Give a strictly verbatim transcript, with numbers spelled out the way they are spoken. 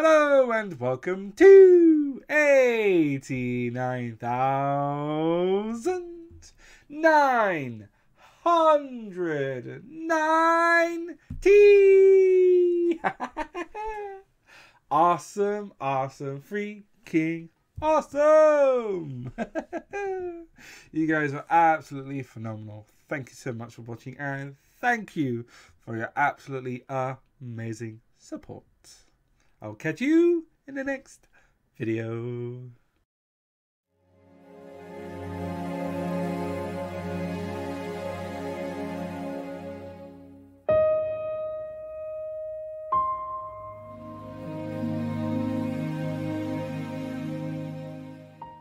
Hello and welcome to eighty-nine thousand nine hundred ninety! Awesome, awesome, freaking awesome! You guys are absolutely phenomenal. Thank you so much for watching and thank you for your absolutely amazing support. I'll catch you in the next video.